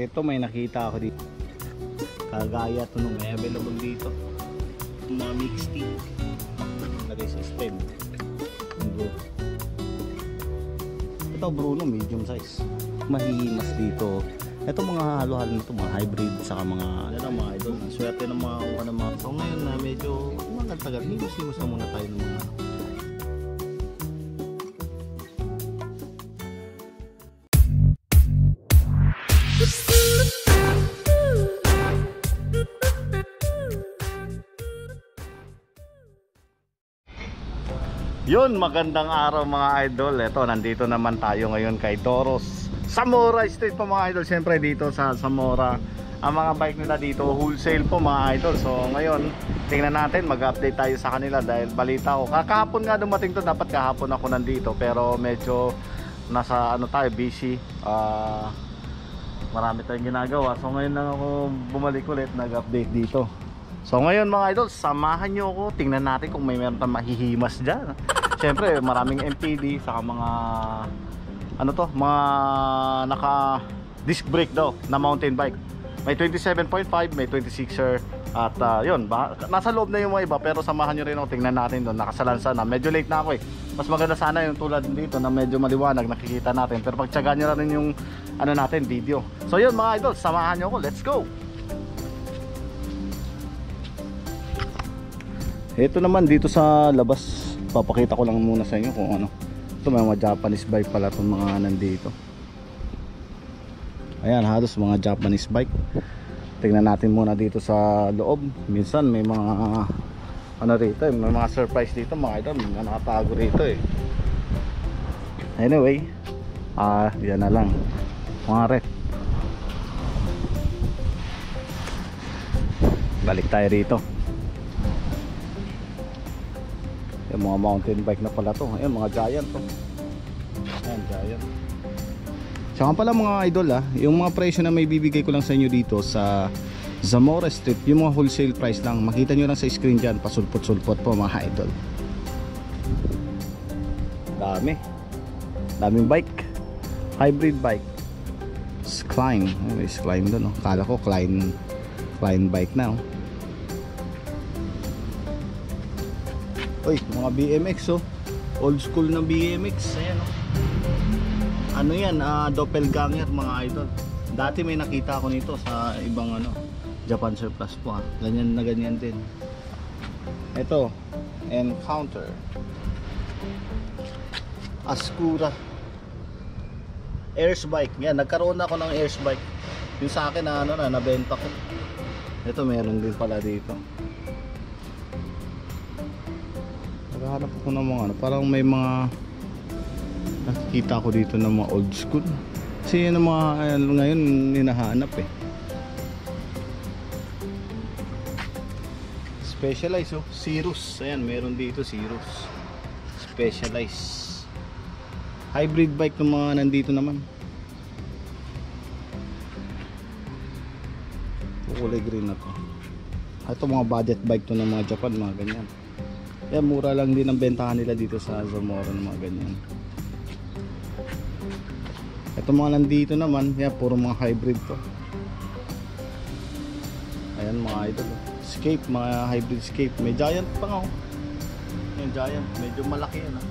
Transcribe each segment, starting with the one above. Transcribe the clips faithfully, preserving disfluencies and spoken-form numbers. Ito may nakita ako dito. Kagaya ito nung may available dito. Na mixed team. Nagay system. Ito Bruno medium size. Mahihimas dito. Ito mga halo-halo nito, mga hybrid saka mga ano mga idol. Swerte ng mga kuha ng mga. So ngayon na medyo magantagal. Higos-higos na muna tayo ng mga. Yun, magandang araw mga idol. Eto, nandito naman tayo ngayon kay Doros Samora Street po mga idol. Siyempre dito sa Zamora ang mga bike nila dito wholesale po mga idol. So ngayon tingnan natin, mag-update tayo sa kanila dahil balita ko kakahapon nga dumating to. Dapat kahapon ako nandito pero medyo nasa ano tayo, busy, uh, marami tayong ginagawa. So ngayon lang ako bumalik ulit, nag-update dito. So ngayon mga idol, samahan nyo ako. Tingnan natin kung may meron tayong mahihimas dyan. Siyempre maraming M P D saka mga ano to, mga naka disc brake daw na mountain bike. May twenty-seven point five, may twenty-sixer at uh, yun, nasa loob na yung mga iba pero samahan nyo rin ako, tingnan natin doon. Nakasalansa na, medyo late na ako eh. Mas maganda sana yung tulad dito na medyo maliwanag nakikita natin, pero pagtyagaan nyo rin yung ano natin, video. So yun mga idol, samahan nyo ako, let's go. Ito naman dito sa labas, papakita ko lang muna sa inyo kung ano. Ito may mga Japanese bike pala itong mga nandito. Ayan, halos mga Japanese bike. Tingnan natin muna dito sa loob. Minsan may mga ano rito, may mga surprise dito mga idol, mga nakatago rito eh. Anyway, ah, yan na lang mga ref. Balik tayo rito. Yung mga mountain bike na pala to. Ayan, mga Giant to. Ayan, Giant. Tsaka pala mga idol ah, yung mga presyo na may bibigay ko lang sa inyo dito sa Zamora Street, yung mga wholesale price lang. Makita nyo lang sa screen dyan, pasulpot-sulpot po mga idol. Dami. Daming bike. Hybrid bike. It's Klein. Oh, it's Klein doon. Oh. Kala ko Klein, Klein bike na. Oh. Oy, mga B M X oh. Old school na B M X. Ayan oh. Ano yan? Uh, doppelganger mga idol. Dati may nakita ako nito sa ibang ano, Japan surplus po ha. Ganyan na ganyan din. Ito, Encounter. Ascura. Airs bike. Yan, nagkaroon ako ng airs bike. Yung sa akin na ano na, nabenta ko. Ito meron din pala dito. Naghahanap ako ng mga ano, parang may mga nakikita ko dito ng mga old school kasi yun ang mga ano, ngayon hinahanap eh. Specialized oh, Cirrus. Ayan, meron dito Cirrus. Specialized hybrid bike ng mga nandito naman, kulay green na to. Ito mga budget bike to ng mga Japan, mga ganyan. Ayan, mura lang din ang bentahan nila dito sa Zamora ng mga ganyan. Ito mga nandito naman, ayan, puro mga hybrid to. Ayan mga idol. Escape, mga hybrid escape. May Giant pa nga oh. Ayan, Giant. Medyo malaki yan ah.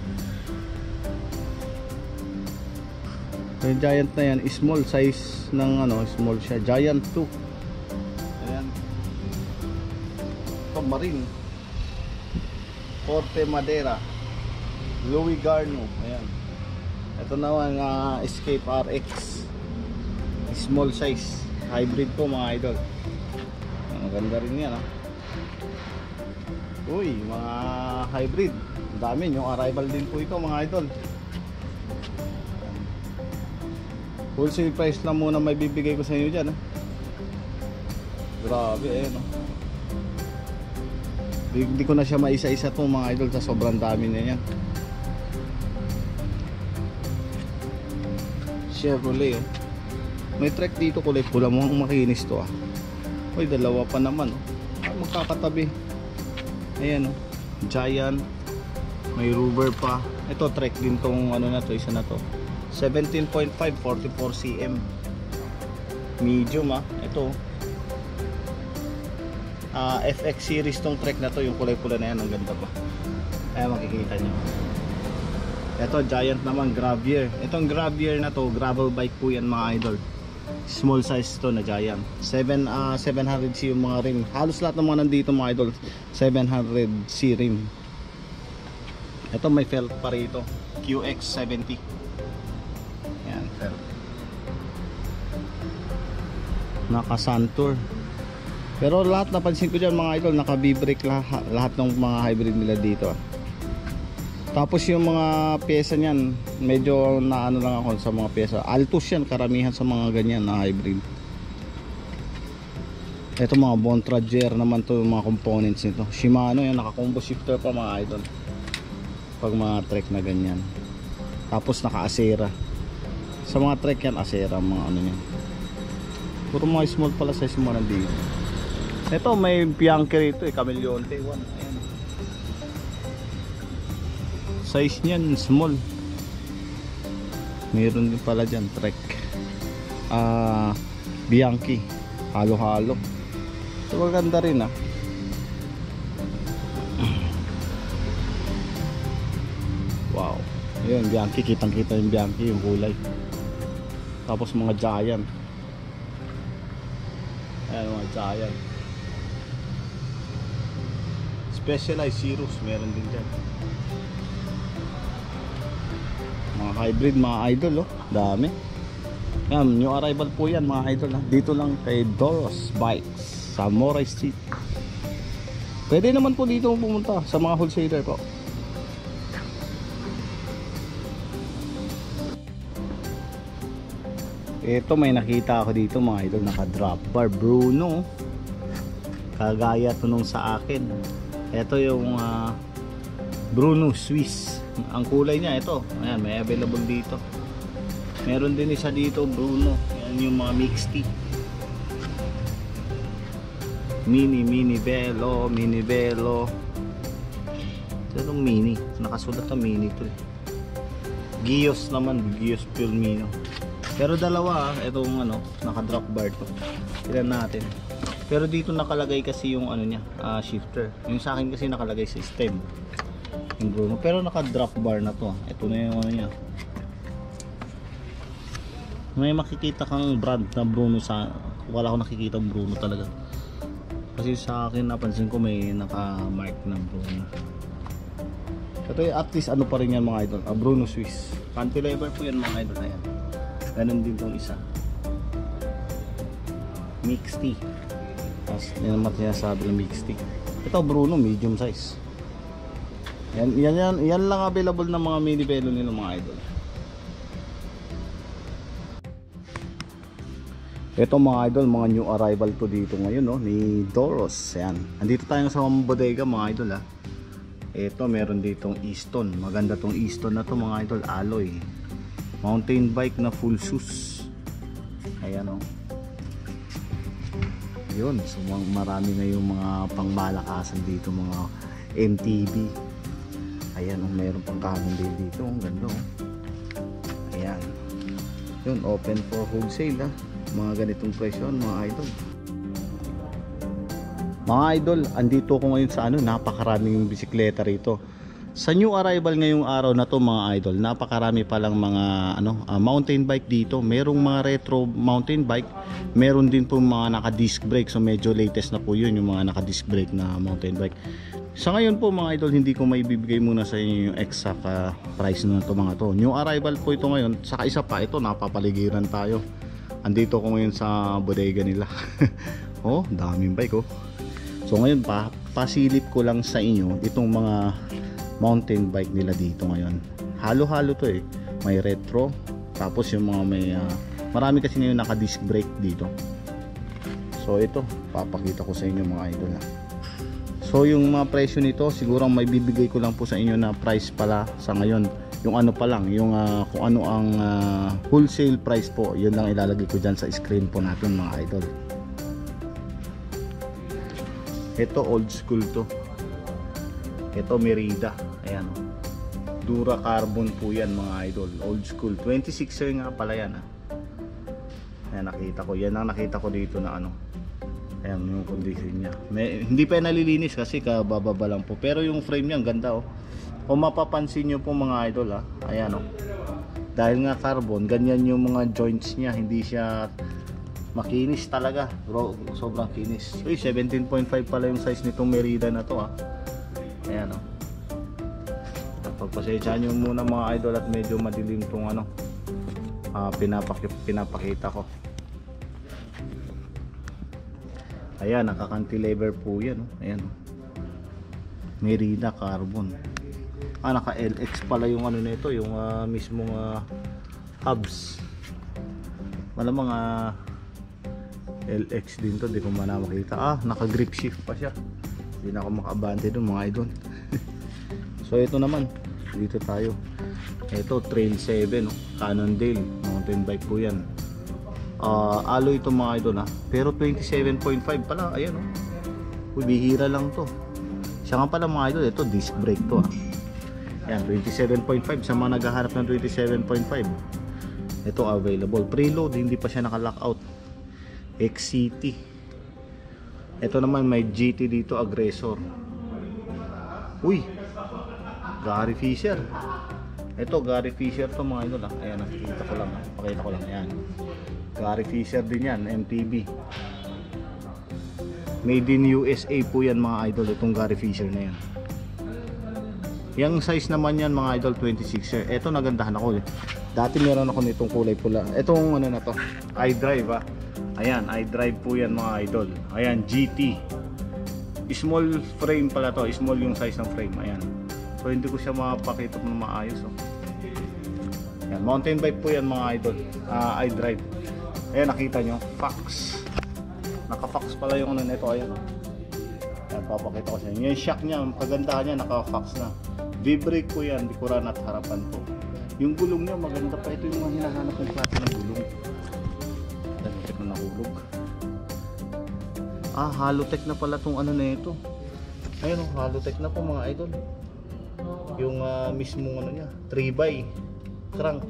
Yung Giant na yan, small size ng ano, small siya. Giant two. Ayan. Ito, marine. Forte Madera, Louis Garno. Ayan. Ito naman uh, Escape R X. Small size. Hybrid po mga idol. Maganda rin yan ha. Uy, mga hybrid. Ang dami. Yung arrival din po ito mga idol. Wholesale price lang muna may bibigay ko sa inyo dyan ha. Grabe eh no. Hindi ko na siya maisa-isa to mga idol sa sobrang dami na yan. Chevrolet eh. May Trek dito, kulay pula, mukhang makinis to ah. Uy, dalawa pa naman oh. Ah, magkakatabi. Ayan oh, Giant. May Ruber pa. Ito Trek din tong ano na to, isa na to. seventeen point five, forty-four cm. medium ah, ito uh, F X series tong Trek na to, yung kulay pula na yan, ang ganda pa, ayan makikita nyo. Ito Giant naman, gravier, itong gravier na to, gravel bike po yan mga idol, small size to na Giant, seven hundred C yung mga rim, halos lahat ng mga nandito mga idol seven hundred C rim. Ito may Felt pa rito, Q X seventy. Ayan, Felt. Naka Santur. Pero lahat napansin ko dyan mga idol, naka V-brake lahat, lahat ng mga hybrid nila dito. Tapos yung mga pyesa niyan, medyo naano lang ako sa mga pyesa. Altus yan, karamihan sa mga ganyan na hybrid. Ito mga Bontrager naman to, mga components nito. Shimano yan, naka combo shifter pa mga idol. Pag mga Trek na ganyan, tapos naka-asera sa mga Trek yan, asera mga ano yan, puro mga small pala size mo nandito. Ito may Bianchi rito eh, Camellonte one, ayan size niyan, small. Meron din pala dyan Trek ah, Bianchi halo-halo, ito maganda rin ah. Wow, ayun Bianchi, kitang kita yung Bianchi, yung kulay. Tapos mga Giant, ayan mga Giant, Specialized Zeros meron din dyan. Mga hybrid mga idol oh, dami. Ayan, new arrival po yan mga idol ha? Dito lang kay Doros Bikes, Zamora Street. Pwede naman po dito pumunta sa mga wholesaler po. Ito may nakita ako dito mga idol, naka drop bar Bruno, kagaya to nung sa akin. Ito yung uh, Bruno Swiss, ang kulay niya ito. Ayan, may available dito, meron din isa dito Bruno. Ayan yung mga mixed tea, mini mini velo, mini velo, ito yung mini, nakasulat na mini to eh. Gios naman, Gios Pilmino. Pero dalawa, itong ano, naka-drop bar to. Tignan natin. Pero dito nakalagay kasi yung ano niya, uh, shifter. Yung sa akin kasi nakalagay sa stem. Yung Bruno. Pero naka-drop bar na to. Ito na yung ano niya. May makikita kang brand na Bruno sa, wala akong nakikita Bruno talaga. Kasi sa akin napansin ko may naka-mark na Bruno. Ito at least ano pa rin yan mga idol, uh, Bruno Swiss. Cantilever po yan mga idol na yan. Ganun din itong isa mixed tea, tapos yan naman sinasabi ng mixed tea. Ito Bruno medium size yan, yan, yan, yan lang available ng mga mini velo nila mga idol. Ito mga idol, mga new arrival to dito ngayon no, ni Doros. Yan, andito tayo sa mga bodega mga idol ha. Ito meron ditong Easton, maganda tong Easton na to mga idol, alloy mountain bike na full shoes. Ayan o. Yun, so marami na yung mga pangmalakasan dito, mga M T B. Ayan o, mayroon pang Cannondale dito. Ang ganda o. Ayan. Yun, open for wholesale ha. Mga ganitong presyo mga idol. Mga idol, andito ko ngayon sa ano, napakaraming yung bisikleta rito. Sa new arrival ngayong araw na to mga idol, napakarami palang mga ano, uh, mountain bike dito. Merong mga retro mountain bike, meron din po mga naka disc brake. So medyo latest na po yun, yung mga naka disc brake na mountain bike. Sa ngayon po mga idol, hindi ko maibibigay muna sa inyo yung exact uh, price na to mga to. New arrival po ito ngayon. Saka isa pa, ito napapaligiran tayo. Andito ko ngayon sa bodega nila. Oh, daming bike oh. So ngayon pa, pasilip ko lang sa inyo itong mga mountain bike nila dito ngayon. Halo-halo to eh. May retro, tapos yung mga may uh, marami kasi ngayon naka disc brake dito. So ito, papakita ko sa inyo mga idol na. So yung mga presyo nito, siguro may bibigay ko lang po sa inyo na price pala sa ngayon. Yung ano pa lang, yung uh, kung ano ang uh, wholesale price po, yun lang ilalagay ko dyan sa screen po natin mga idol. Ito old school to. Ito Merida, ayan o. Dura carbon po yan mga idol, old school. twenty-sixer nga pala yan ha. Ayan, nakita ko. Yan ang nakita ko dito na ano. Ayan yung condition niya. May, hindi pa nalilinis kasi kabababa lang po. Pero yung frame niya, ang ganda oh. Kung mapapansin nyo po mga idol ha. Ayan oh. Dahil nga carbon, ganyan yung mga joints niya. Hindi siya makinis talaga. Bro, sobrang kinis. Uy, seventeen point five pala yung size nitong Merida na to ha. Ayan oh. Pagpasensyaan nyo muna mga idol at medyo madilim itong ano, uh, pinapaki, pinapakita ko. Ayan, nakakantilever po yan. Oh. Ayan. Oh. Merida carbon. Ah, naka-L X pala yung ano nito, yung uh, mismong uh, hubs. Malamang uh, L X din to, di ko man makita. Ah, naka-grip shift pa siya. Hindi na ako makaabante dun mga idol. So ito naman, dito tayo. Ito trail seven, oh, Cannondale, mountain bike po yan. Uh, alloy ito mga idol ha, pero twenty-seven point five pala, ayan o. Oh. Bihira lang to. Siya nga pala mga idol, ito disc brake to ha. Ayan, twenty-seven point five, sa mga naghaharap ng twenty-seven point five. Ito available, preload, hindi pa siya naka-lockout. X C T. Ito naman may G T dito, Aggressor. Uy! Gary Fisher. Ito, Gary Fisher to mga idol ha. Ayan, nakikita ko lang. Pakita ko lang. Ayan. Gary Fisher din yan. M T B. Made in U S A po yan mga idol. Itong Gary Fisher na yan. Yung size naman yan mga idol, twenty-six. Ito nagandahan ako. Dati meron ako nitong kulay pula. Itong ano na to. iDrive ha. Ayan, iDrive po yan mga idol. Ayan, G T. Small frame pala to. Small yung size ng frame. Ayan. So hindi ko siya mapakita ng maayos oh. Ayan, mountain bike po yan mga idol, uh, iDrive. Ayan, nakita nyo, fax. Naka-fax pala yung ano nito. Ayan, ayan, papakita ko siya. Yung shock niya, ang kagandahan niya, naka-fax na. V-brake po yan, likuran at harapan po. Yung gulong niya, maganda pa. Ito yung mga hinahanap ng klase ng gulong. Ayan, ito na nahulog. Ah, Halotech na pala itong ano na ito. Ayan oh, Halotech na po mga idol. Yung uh, mismong ano niya, three by trunk.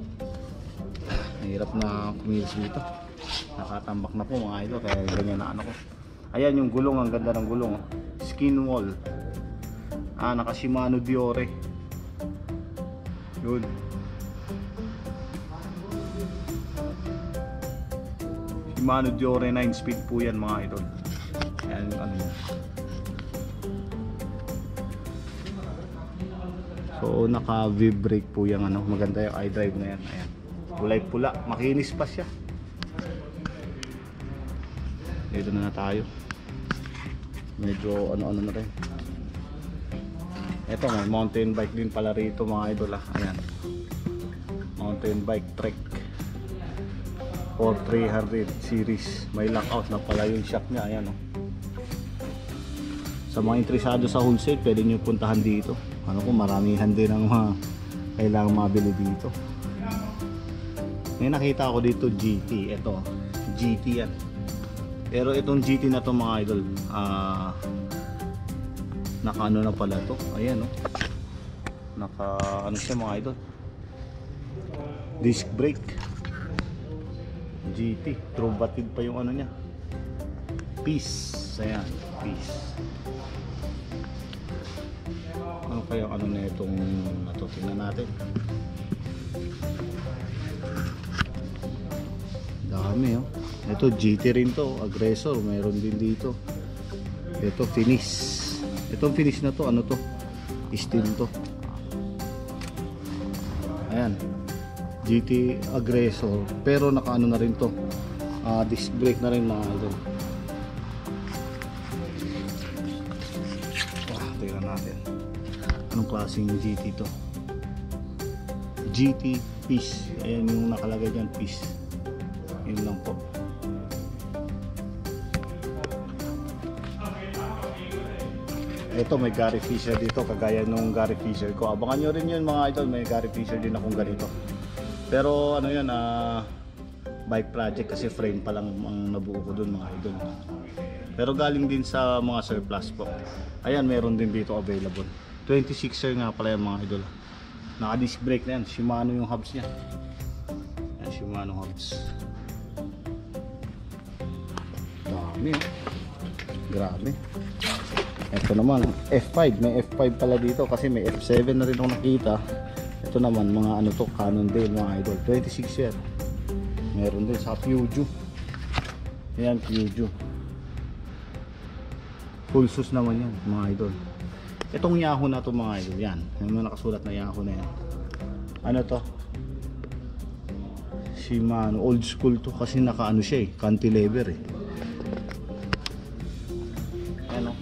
Hirap na kumilos dito. Nakatambak na po mga idol kaya ganyan na ano ko. Ayan yung gulong, ang ganda ng gulong. Skin wall. Ah, naka Shimano Deore. Yun. Shimano Deore nine speed po yan mga idol. Ayan yung ano niya. So naka V-brake po yung ano, maganda yung iDrive na yan. Ayan. Kulay pula, makinis pa siya. Dito na na tayo. Medyo ano-ano na rin. Ito may mountain bike din pala rito mga idol ah. Ayan. Mountain bike Trek forty-three hundred series. May lockout na pala yung shock niya. Ayan oh. Sa mga interesado sa wholesale, pwede nyo puntahan dito. Ano ko, maramihan din ang mga kailangang mabili dito. May nakita ako dito G T, ito G T yan. Pero itong G T na to mga idol, uh, naka ano na pala to. Ayan oh. Naka ano siya mga idol, disc brake G T. True batid pa yung ano niya. Peace. Ayan, peace. Ano kaya ano na itong natutunan natin? Dami oh. Ito G T rin to, Aggressor, mayroon din dito. Ito finish. Itong finish na to, ano to? Easton to. Ayan. G T Aggressor, pero nakaano na rin to. Ah, uh, disc brake na rin mga ito. Ah, tingnan natin. Anong klaseng G T to? G T Peace. Ayan yung nakalagay dyan, Peace. Yun lang po. Ito may Gary Fisher dito, kagaya nung Gary Fisher ko. Abangan nyo rin yun mga idol, may Gary Fisher din akong ganito. Pero ano yun, uh, bike project kasi frame pa lang ang nabuo ko dun mga idol. Pero galing din sa mga surplus po. Ayan, meron din dito available. twenty-sixer nga pala yan mga idol. Naka-disc brake na yan. Shimano yung hubs niya. Ayan, Shimano hubs. dami. Grabe. Ito naman, F five. May F five pala dito kasi may F seven na rin akong nakita. Ito naman, mga ano to, Cannondale mga idol. twenty-six year. Meron din sa Fuji. Ayan, Fuji. Full sus naman yan, mga idol. Itong Yahoo na to mga idol. Yan, yung mga nakasulat na Yahoo na yan. Ano to? Shimano. Old school to kasi naka-ano siya eh. Cantilever eh.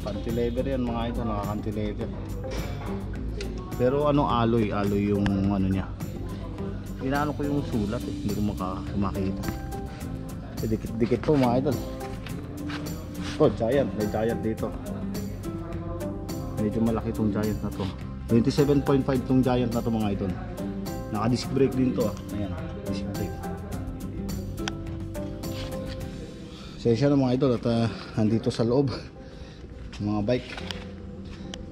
Cantilever yan mga ito, naka-cantilever. Pero ano, alloy, alloy yung ano niya. Inaano ko yung sulat eh, hindi ko makakita. So, dikit-dikit to mga idol. Oh, Giant, may Giant dito. Medyo malaki tong Giant na to. twenty-seven point five tong Giant na to mga idol. Naka-disc brake din to ah. Ayan, disc brake. Sesya ng mga idol at uh, nandito sa loob. Mga bike,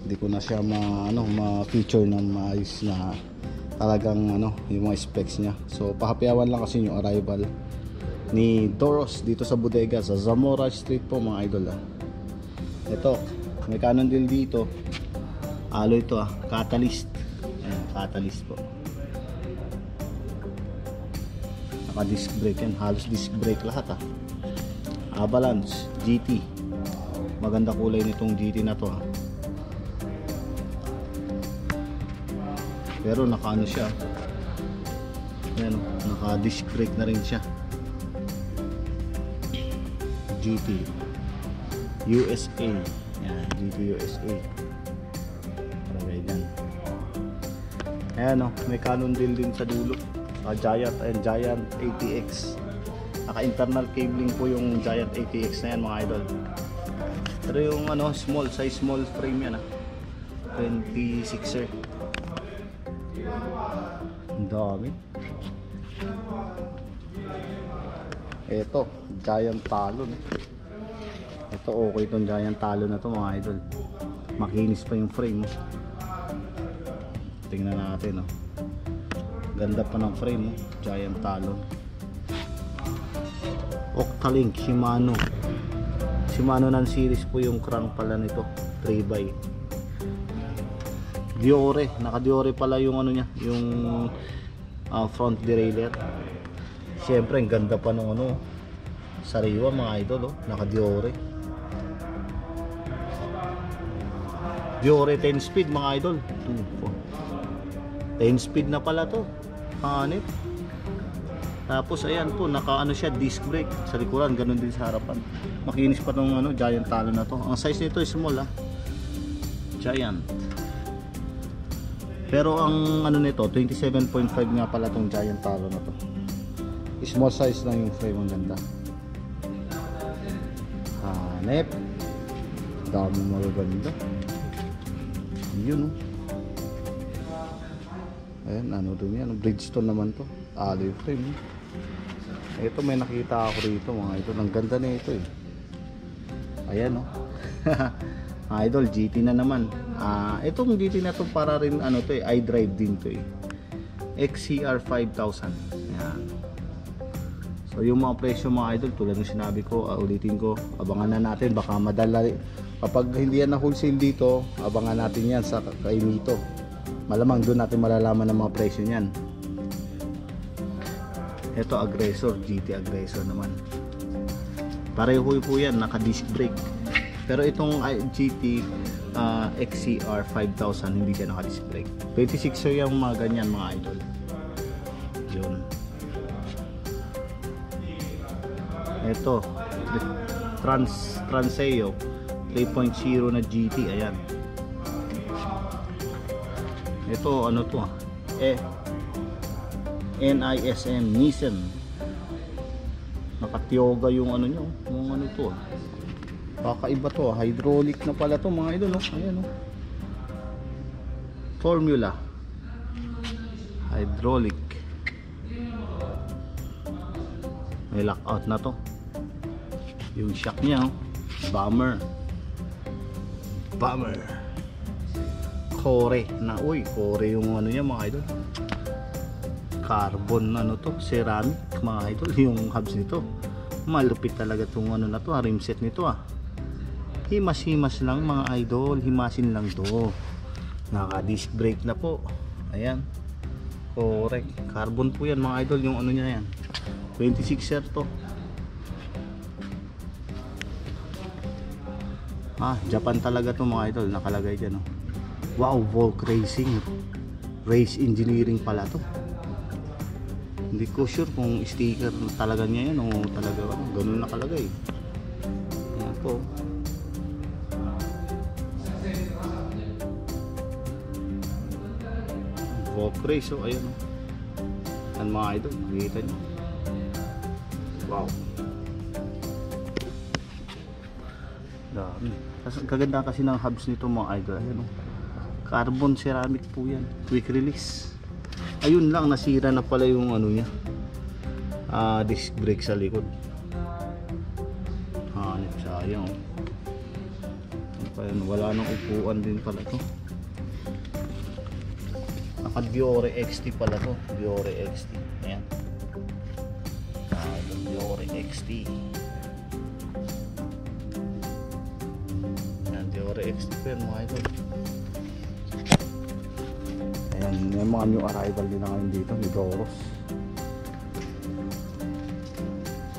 hindi ko na siya ma, ano, ma-feature ng maayos na talagang ano, yung mga specs niya. So pahapyawan lang kasi yung arrival ni Doros dito sa bodega sa Zamora Street po mga idol ah. Ito, may Cannondale dito, alloy ito ah, catalyst. Ayan, catalyst po. Naka disc brake yan, halos disc brake lahat ah. Avalanche, G T. Maganda kulay nitong G T na to ha. Pero naka ano siya. Ayan, naka disc brake na rin siya. G T U S A. Ayan, G T U S A. Parang yan. Ayan o, may Cannondale din sa dulo. A Giant and Giant A T X. Naka internal cabling po yung Giant A T X na yan mga idol. Pero yung ano, small, size small frame yan ah. twenty-sixer. Ang dami. Eto, Giant Talon. Eto okay itong Giant Talon na to mga idol. Makinis pa yung frame. Tingnan natin oh. Ganda pa ng frame oh. Giant Talon. Octalink, Shimano. Shimano ng series po yung crank pala nito, three by. Deore, naka Deore pala yung ano niya, yung uh, front derailleur. Siyempre, ang ganda pa ng ano, sariwa mga idol, oh, naka Deore. Deore ten speed mga idol. ten speed na pala to. Hanip. Tapos ayan po, naka ano siya, disc brake sa likuran, ganun din sa harapan. Makinis pa tong ano, Giant Talon na to. Ang size nito is small ah. Giant. Pero ang ano nito, twenty-seven point five nga pala tong Giant Talon na to. Small size lang yung frame, ang ganda. Hanep. Dami magaganda. Yun oh. Ayan, ano dun yan, Bridgestone naman to. Alloy frame. Ito may nakita ako rito mga idol. Ang ganda na ito eh. Ayan o. Oh. Idol, G T na naman. Uh, itong G T na to para rin ano to eh. iDrive din to eh. X C R five thousand. Ayan. So yung mga presyo mga idol, tulad ng sinabi ko, uh, ulitin ko, abangan na natin. Baka madala. Kapag hindi yan na wholesale dito, abangan natin yan sa kay Mito. Malamang doon natin malalaman ang mga presyo niyan. Ito Aggressor, G T Aggressor naman. Pareho po yan, naka-disc brake. Pero itong G T uh, X C R five thousand hindi siya naka-disc brake. twenty-sixer yung mga ganyan mga idol. Yun. Ito, Trans Transeo three point oh na G T, ayan. Ito ano to? Eh N I S M Nissan. Nakatiyoga yung ano nyo, yung ano to. Kakaiba to, hydraulic na pala to mga idol, no? Ayan, no? Formula hydraulic. May lockout na to. Yung shock nya, Bomber Bomber Kore na, uy, kore yung ano nya mga idol. Carbon ano to, ceramic mga idol yung hubs nito. Malupit talaga tong ano na to, ah, rim set nito ah. Himas-himas lang mga idol, himasin lang to. Naka disc brake na po. Ayan. Correct. Carbon po yan mga idol, yung ano niya yan. twenty-sixer to. Ah, Japan talaga to mga idol, nakalagay dyan oh. Wow, Volk Racing. Race engineering pala to. Hindi ko sure kung sticker talaga niya yan o talaga ganun nakalagay. Ayan po. Volk Race, so ayan. Yan mga idol, makikita nyo. Wow. Dami. Kaganda kasi ng hubs nito mga idol. Ayan o. Carbon ceramic po yan, quick release. Ayun lang, nasira na pala yung ano niya, ah, disc brake sa likod. Hanip, sayang. Ayun, wala nang upuan din pala to. Naka Deore X T pala to, Deore X T. Ayan, ah, Deore X T. Ayan, Deore X T po yan mga idol. Ayan, may mga new arrival din na ngayon dito ni Doros.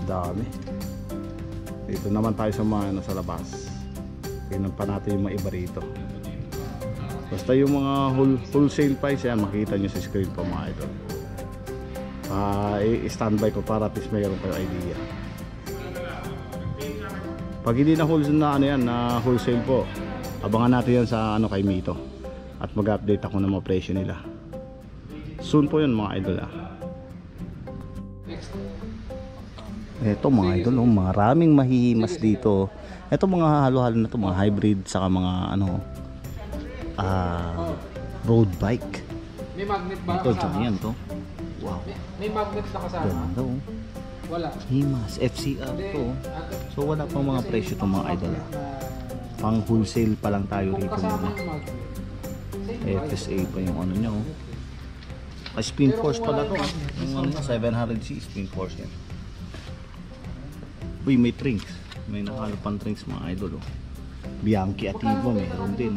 Dami. Dito naman tayo sa mga ano, sa labas. Tingnan pa natin yung mga iba rito. Basta yung mga whole, wholesale price, ayan, makita nyo sa screen pa mga ito. Uh, I-standby ko para at least mayroon kayo idea. Pag hindi na wholesale na ano yan, na wholesale po, abangan natin yan sa ano kay Mito. At mag-update ako ng mga presyo nila. Soon po yun mga idol ah. Ito mga idol, oh, maraming mahihimas dito. Ito mga halo-halo na to, mga hybrid saka mga ano, uh, road bike. May magnet ba ito, Giant to? Wow. May magnet na kasama? Ganda oh. Wala. Himas, F C R to. So wala pang mga presyo to mga idol ah. Pang wholesale pa lang tayo rito muna. F S A pa yung ano nyo. Ah, spin force pala to. Yung seven hundred C spin force yan. Uy, may trinks. May nakalapang trinks mga idol. Oh. Bianchi at Ivo meron din.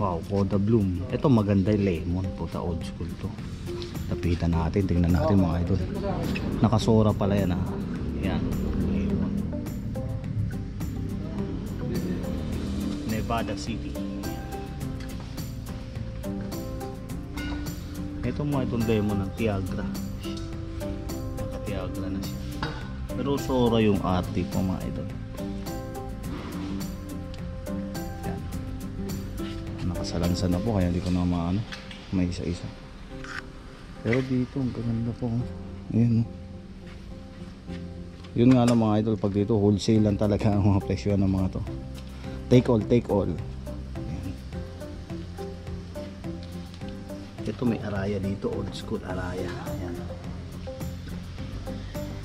Wow, Koda Bloom. Ito maganda yung lemon. Puta old school to. Tapitan natin. Tingnan natin mga idol. Nakasora pala yan ha. Yan. Nevada City. Ito mga itong lemon ng Tiagra. Naka Tiagra na siya. Pero Sora yung arte po mga idol. Yan. Nakasalansan na po kaya hindi ko na maano. May isa-isa. Pero dito ang ganda po. Ayan. Yun nga lang mga idol. Pag dito wholesale lang talaga ang mga presyo ng mga to. Take all, take all. Ayan. Ito may Araya dito, old school Araya. Ayan.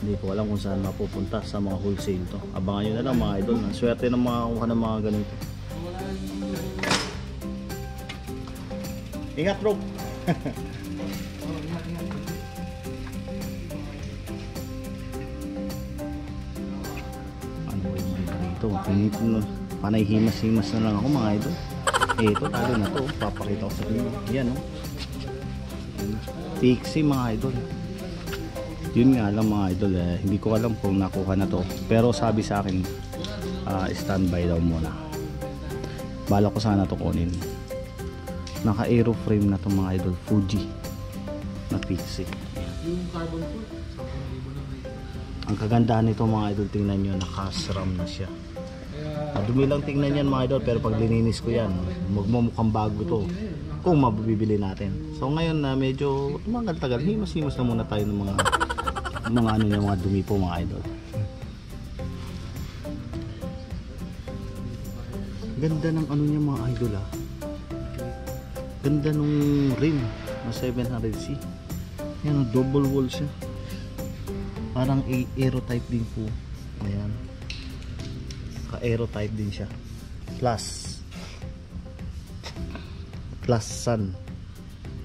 Hindi ko alam kung saan mapupunta sa mga wholesale to. Abangan nyo na lang mga idol. Ang swerte ng mga kuha ng mga ganito. Ingat bro! Ano ba yung mga dito? Pinito nun. Panay himas-himas na lang ako mga idol. Eh ito, talo na to. Papakita ko sa inyo. Yan o. Pixie mga idol. Yun nga lang mga idol eh. Hindi ko alam kung nakuha na to. Pero sabi sa akin, uh, standby daw muna. Bala ko sana to kunin. Naka aeroframe na to mga idol. Fuji. Na Pixie. Yung carbon foot. Ang kagandahan nito mga idol. Tingnan nyo. Naka SRAM na siya. Dumi lang tingnan yan mga idol, pero pag lininis ko yan, magmumukhang bago to kung mabibili natin. So ngayon na medyo tumagal-tagal, himas-himas na muna tayo ng mga mga ano yung mga dumi po mga idol. Ganda ng ano niya mga idol ah. Ganda nung rim na seven hundred C. Yan, double wall siya. Parang aero type din po. Ayan. Aero type din siya. Plus Plus Sun.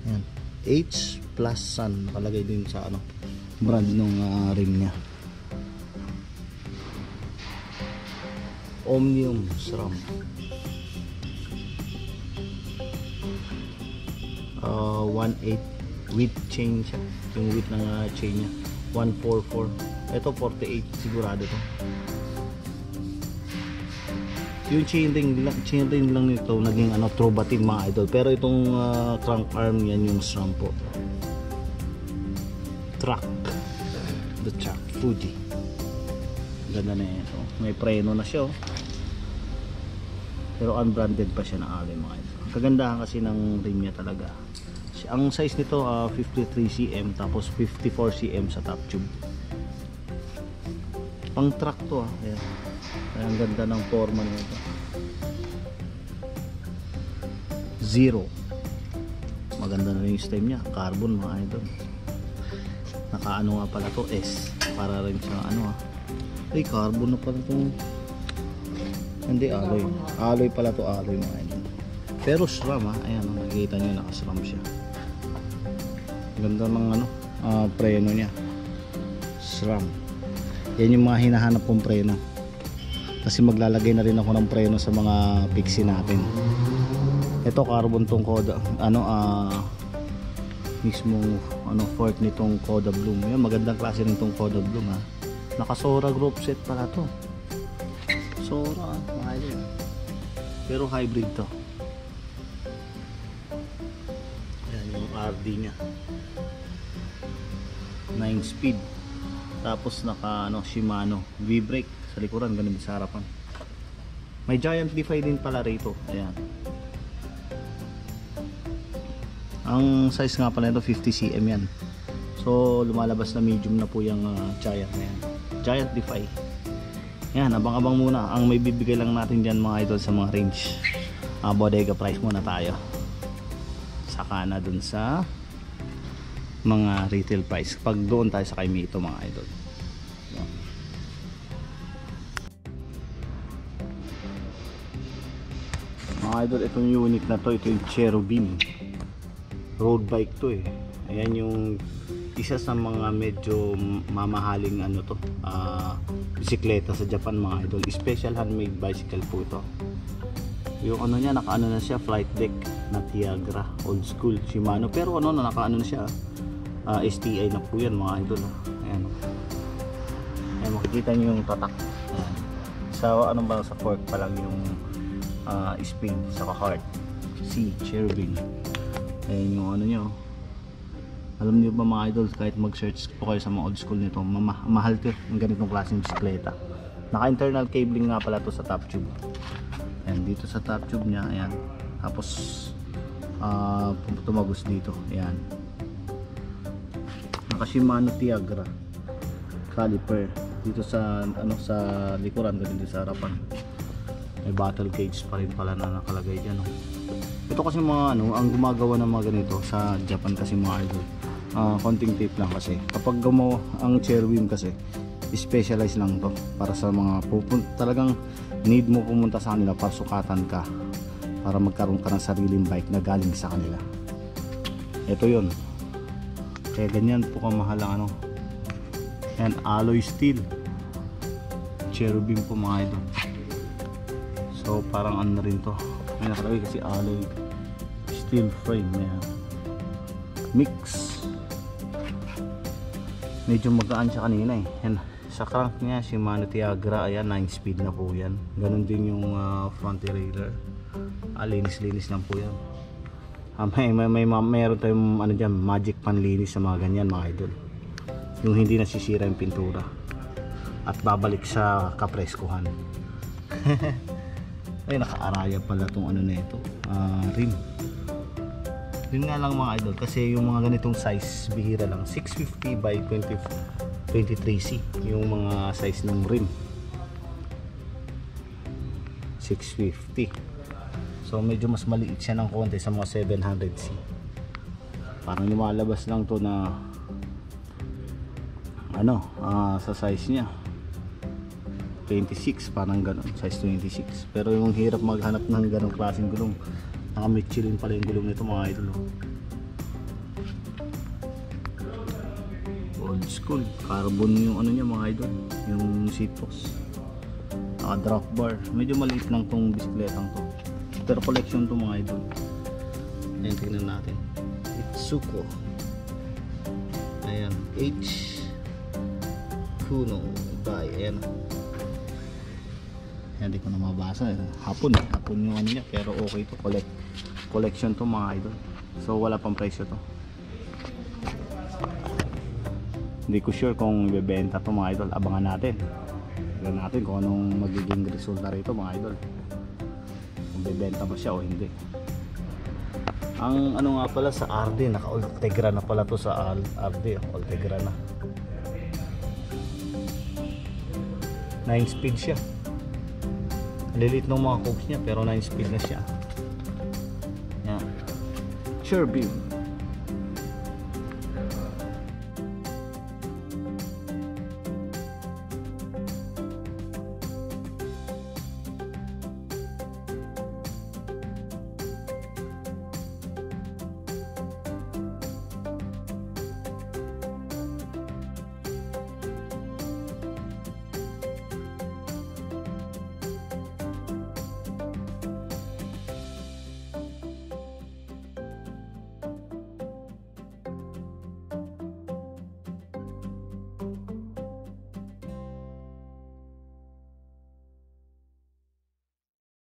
Ayan. H plus Sun nakalagay din sa ano brand ng uh, rim niya. Omnium SRAM. Uh, one eight width chain siya. Yung width ng uh, chain niya. one forty-four. Ito forty-eight sigurado to. Yung chain ring, chain ring lang nito naging ano trobatin mga idol. Pero itong uh, crank arm yan yung SRAM po. Trek. The Trek Fuji. Ganda na ito. May preno na siya. Pero unbranded pa siya na alloy mga idol. Kagandahan kasi ng rim niya talaga. Ang size nito uh, fifty-three centimeters tapos fifty-four centimeters sa top tube. Pang track to ah. Ayan. Ang ganda ng forma nito. Zero. Maganda na rin yung stem niya. Carbon mga idol. Nakaano nga pala to S. Para rin sa ano ah. Ay carbon na pala itong. Hindi alloy. Alloy pala to alloy mga idol. Pero SRAM ha, ayan ang nakikita nyo, naka-SRAM siya. Ganda ng ano, uh, preno niya. SRAM. Yan yung mga hinahanap kong preno. Kasi maglalagay na rin ako ng preno sa mga pixie natin. Ito carbon tong Koda, ano uh, mismo ano fork nitong Koda Bloom. Yan magandang klase nitong Koda Bloom ha. Naka-Sora group set pala to. Sora, mahal yun. Pero hybrid to. R D niya. nine speed. Tapos naka ano Shimano V-brake sa likuran, ganun din sa harapan. May Giant DeFi din pala rito. Ayan. Ang size nga pala nito fifty centimeters yan. So lumalabas na medium na po yung uh, Giant na yan. Giant DeFi. Ayan, abang-abang muna. Ang may bibigay lang natin diyan mga idol sa mga range. Uh, bodega price muna tayo. Saka na dun sa mga retail price pag doon tayo sa kay Mito mga idol. Mga idol, itong unit na to, ito yung Cherubim road bike to eh. Ayan yung isa sa mga medyo mamahaling ano to uh, bisikleta sa Japan mga idol. Special handmade bicycle po ito. Yung ano niya, nakaano na siya, flight deck na Tiagra, old school Shimano, pero ano na nakaano na siya, uh, S T I na po yan mga idol. Ayan, ayan makikita nyo yung tatak. Ayan. Sa anong ba, sa fork pa lang yung uh, spin, saka heart C, Cherubim. Ayan yung ano nyo. Alam nyo ba mga idol, kahit mag search po kayo sa mga old school nito, ma mahal to yung ganitong klaseng bisikleta. Naka internal cabling nga pala to sa top tube. Ayan, dito sa top tube nya, ayan. Tapos uh, tumagos dito, ayan. Naka Shimano Tiagra caliper dito sa ano sa likuran, ganito sa harapan. May battle cage pa rin pala na nakalagay diyan, no? Ito kasi mga ano, ang gumagawa ng mga ganito sa Japan kasi mga idol. Uh, konting tip lang kasi. Kapag gumawa ang Cherubim kasi, specialized lang to para sa mga pupunta, talagang need mo pumunta sa kanila para sukatan ka, para magkaroon ka ng sariling bike na galing sa kanila. Ito yun, kaya ganyan po kamahal ang ano. And alloy steel Cherubim po mga ito. So parang ano rin to, may nakalagay kasi alloy steel frame. Ayan. Mix, medyo magaan siya kanina eh. Ayan. Sa crank niya, Shimano Tiagra, ayan, nine speed na po yan. Ganun din yung uh, front derailleur. Ah, linis-linis lang po yan. Ah, may, may, may, meron tayong ano dyan, magic panlinis sa mga ganyan mga idol. Yung hindi nasisira yung pintura. At babalik sa kapreskuhan. Ay, naka-Araya pala itong ano na ito, uh, rim. Yun nga lang mga idol, kasi yung mga ganitong size, bihira lang. six fifty by twenty-four twenty-three C yung mga size ng rim. Six fifty, so medyo mas maliit siya ng konti sa mga seven hundred C. Parang lumalabas lang to na ano uh, sa size niya twenty-six, parang ganun, size twenty-six. Pero yung hirap maghanap ng ganong klaseng gulong. Naka-mixture pala yung gulong nito mga idol. Old school cool. Carbon yung ano niya mga idol, yung seatbox. Naka drop bar. Medyo maliit lang tong bisikletang to. Pero collection to mga idol. Ayan, tignan natin. Itsuko. Ayan, H Kuno by, ayan. Hindi ko na mabasa. Hapon, hapon yung ano niya, pero okay to, collect collection to mga idol. So wala pang presyo to. Hindi ko sure kung ibebenta to mga idol. Abangan natin. Abangan natin kung anong magiging resulta rito mga idol. Kung bebenta ba siya o hindi. Ang ano nga pala sa R D, naka-Ultegra na pala to sa R D, Ultegra na. nine speed siya. Lilit ng mga cogs niya pero nine speed na siya. Yan. Cherubim.